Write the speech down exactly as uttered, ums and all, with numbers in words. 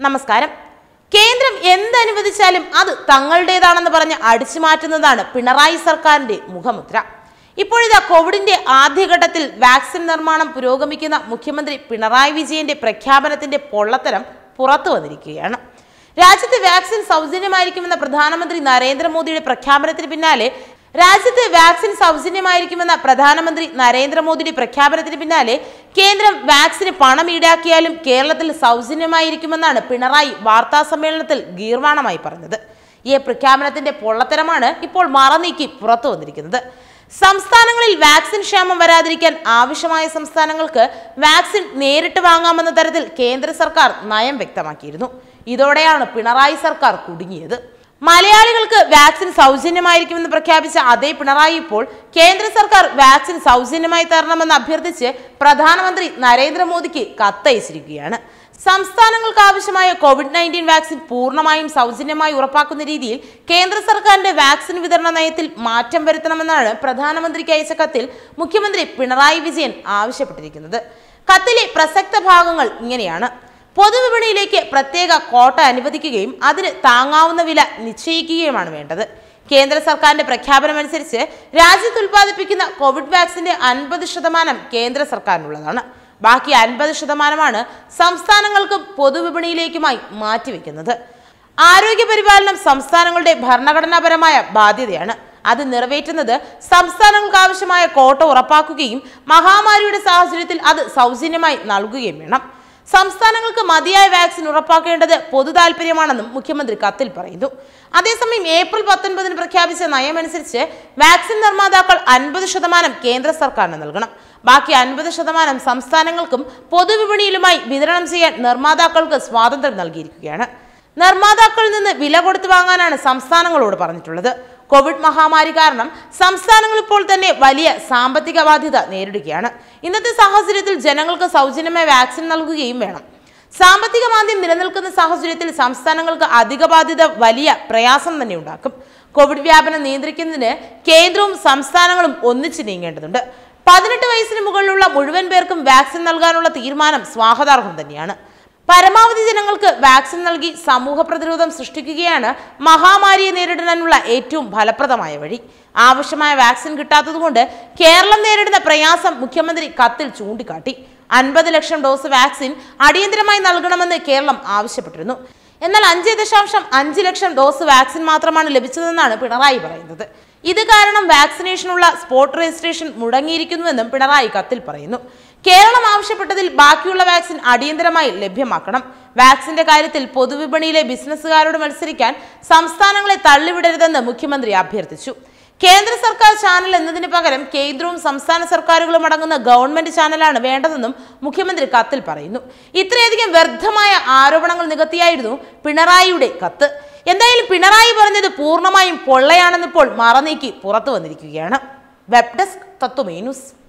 Namaskaram. Kendram Yenda with the Chalim, other Tangal Day than the Barana Adichimatanadana, Pinarayi Sarkarinte, Muhamutra. Ipurida Covid in the Adhigatatil, Vaccine Narmanam, Purogamikina, Mukimandri, Pinarayi Vijayan, the Prakabanat in the Polataram, Purato Rikana. Rajate vaccine Southern American and the Pradhanamantri Narendra Modi, the Prakabanatri Binale. Rajate vaccine Southern American and the Pradhanamantri Narendra Modi, the Prakabanatri Binale. Kendram vaccine Panamida Kialim, Kerala, Southern American and Pinarayi, Varta Samelatil, Girvana Maiparanda. Ye Prakabanat in the Polataramana, Ipol Maraniki, Purato Rikanda. സംസ്ഥാനങ്ങളിൽ vaccine ക്ഷാമം വരാതിരിക്കാൻ ആവശ്യമായ സംസ്ഥാനങ്ങൾക്ക് vaccine നേരിട്ട് വാങ്ങാമെന്ന തരത്തിൽ കേന്ദ്ര സർക്കാർ നയം വ്യക്തമാക്കിയിരുന്നു. ഇതോടെയാണ് പിണറായി സർക്കാർ കുടുങ്ങിയത്. മലയാളികൾക്ക് വാക്സിൻ സൗജന്യമായിരിക്കുമെന്ന് പ്രഖ്യാപിച്ച അതേ പിണറായി ഇപ്പോൾ കേന്ദ്ര സർക്കാർ വാക്സിൻ സൗജന്യമായി തരണമെന്ന് അഭ്യർത്ഥിച്ച് പ്രധാനമന്ത്രി നരേന്ദ്ര മോദിക്ക് കത്തയച്ചിരിക്കുകയാണ്. സംസ്ഥാനങ്ങൾക്ക് ആവശ്യമായ കോവിഡ് പത്തൊൻപത് വാക്സിൻ പൂർണ്ണമായും സൗജന്യമായി ഉറപ്പാക്കുന്ന രീതിയിൽ കേന്ദ്ര സർക്കാരിന്റെ വാക്സിൻ വിതരണ നയത്തിൽ മാറ്റം വരുത്തണമെന്നാണ് പ്രധാനമന്ത്രിക്ക് അയച്ച കത്തിൽ മുഖ്യമന്ത്രി പിണറായി വിജയൻ ആവശ്യപ്പെട്ടിരിക്കുന്നത്. കത്തിലെ പ്രസക്ത ഭാഗങ്ങൾ ഇങ്ങനെയാണ്. പൊതുവിപണിയിലേക്ക് പ്രത്യേക ക്വാട്ട അനുവദിക്കുകയും അതിന് താങ്ങാവുന്ന വില നിശ്ചയിക്കുകയുമാണ് വേണ്ടത്. കേന്ദ്ര സർക്കാരിന്റെ പ്രഖ്യാപനം അനുസരിച്ച് രാജ്യത്ത് ഉൽപ്പാദിപ്പിക്കുന്ന കോവിഡ് വാക്സിന്റെ അൻപത് ശതമാനം കേന്ദ്ര സർക്കാരിനുള്ളതാണ്. ബാക്കി അൻപത് ശതമാനമാണ് സംസ്ഥാനങ്ങൾക്കും പൊതുവിപണിയിലേക്കുമായി മാറ്റിവെക്കുന്നത്. ആരോഗ്യപരിപാലനം സംസ്ഥാനങ്ങളുടെ ഭരണഘടനാപരമായ ബാധ്യതയാണ്. അത് നിറവേറ്റുന്നത് സംസ്ഥാനങ്ങൾക്ക് ആവശ്യമായ കോട്ട ഉറപ്പാക്കുകയും മഹാമാരിയുടെ സാഹചര്യത്തിൽ അത് സൗജന്യമായി നൽകുകയും വേണം. സംസ്ഥാനങ്ങൾക്ക് മതിയായ വാക്സിൻ ഉറപ്പാക്കേണ്ടത് പൊതുതാൽപര്യമാണെന്നും മുഖ്യമന്ത്രി കത്തിൽ പറയുന്നു. അതേസമയം ഏപ്രിൽ പത്തൊൻപതിന് പ്രഖ്യാപിച്ച നയമനുസരിച്ച് വാക്സിൻ നിർമ്മാതാക്കൾ അൻപത് ശതമാനം കേന്ദ്ര സർക്കാരിന് നൽകണം. ബാക്കി അൻപത് ശതമാനം സംസ്ഥാനങ്ങൾക്കും പൊതുവിപണിയിലുമായി വിതരണം ചെയ്യാൻ നിർമ്മാതാക്കൾക്ക് സ്വാതന്ത്ര്യം നൽകിയിരിക്കുകയാണ്. നിർമ്മാതാക്കളിൽ നിന്ന് വില കൊടുത്തു വാങ്ങാനാണ് സംസ്ഥാനങ്ങളോട് പറഞ്ഞിട്ടുള്ളത്. കോവിഡ് മഹാമാരി കാരണം സംസ്ഥാനങ്ങൾ ഇപ്പോൾ തന്നെ വലിയ സാമ്പത്തിക ബാധ്യത നേരിടുകയാണ്. ഇന്നത്തെ സാഹചര്യത്തിൽ ജനങ്ങൾക്ക് സൗജന്യമായി വാക്സിൻ നൽകുകയും വേണം. സാമ്പത്തിക മാന്ദ്യം നിലനിൽക്കുന്ന സാഹചര്യത്തിൽ സംസ്ഥാനങ്ങൾക്ക് അധിക ബാധ്യത വലിയ പ്രയാസം തന്നെ ഉണ്ടാക്കും. കോവിഡ് വ്യാപനം നിയന്ത്രിക്കുന്നതിന് കേന്ദ്രവും സംസ്ഥാനങ്ങളും ഒന്നിച്ചു നീങ്ങേണ്ടതുണ്ട്. പതിനെട്ട് വയസ്സിന് മുകളിലുള്ള മുഴുവൻ പേർക്കും വാക്സിൻ നൽകാനുള്ള തീരുമാനം സ്വാഗതാർഹം തന്നെയാണ്. പരമാവധി ജനങ്ങൾക്ക് വാക്സിൻ നൽകി സമൂഹ പ്രതിരോധം സൃഷ്ടിക്കുകയാണ് മഹാമാരിയെ നേരിടാനുള്ള ഏറ്റവും ഫലപ്രദമായ വഴി. ആവശ്യമായ വാക്സിൻ കിട്ടാത്തതുകൊണ്ട് കേരളം നേരിടുന്ന പ്രയാസം മുഖ്യമന്ത്രി കത്തിൽ ചൂണ്ടിക്കാട്ടി. അൻപത് ലക്ഷം ഡോസ് വാക്സിൻ അടിയന്തരമായി നൽകണമെന്ന് കേരളം ആവശ്യപ്പെട്ടിരുന്നു. എന്നാൽ അഞ്ച് ദശാംശം അഞ്ച് ലക്ഷം ഡോസ് വാക്സിൻ മാത്രമാണ് ലഭിച്ചതെന്നാണ് പിണറായി പറയുന്നത്. ഇത് കാരണം വാക്സിനേഷനുള്ള സ്പോട്ട് രജിസ്ട്രേഷൻ മുടങ്ങിയിരിക്കുന്നുവെന്നും പിണറായി കത്തിൽ പറയുന്നു. കേരളം ആവശ്യപ്പെട്ടതിൽ ബാക്കിയുള്ള വാക്സിൻ അടിയന്തരമായി ലഭ്യമാക്കണം. വാക്സിന്റെ കാര്യത്തിൽ പൊതുവിപണിയിലെ ബിസിനസ്സുകാരോട് മത്സരിക്കാൻ സംസ്ഥാനങ്ങളെ തള്ളിവിടരുതെന്ന് മുഖ്യമന്ത്രി അഭ്യർത്ഥിച്ചു. കേന്ദ്ര സർക്കാർ ചാനൽ എന്നതിന് പകരം കേന്ദ്രവും സംസ്ഥാന സർക്കാരുകളും അടങ്ങുന്ന ഗവൺമെന്റ് ചാനലാണ് വേണ്ടതെന്നും മുഖ്യമന്ത്രി കത്തിൽ പറയുന്നു. ഇത്രയധികം വ്യർത്ഥമായ ആരോപണങ്ങൾ നികത്തിയായിരുന്നു പിണറായിയുടെ കത്ത്. എന്തായാലും പിണറായി പറഞ്ഞത് പൂർണ്ണമായും പൊള്ളയാണെന്നിപ്പോൾ മറനീക്കി പുറത്തു വന്നിരിക്കുകയാണ്. Web desk തത്വമേ news.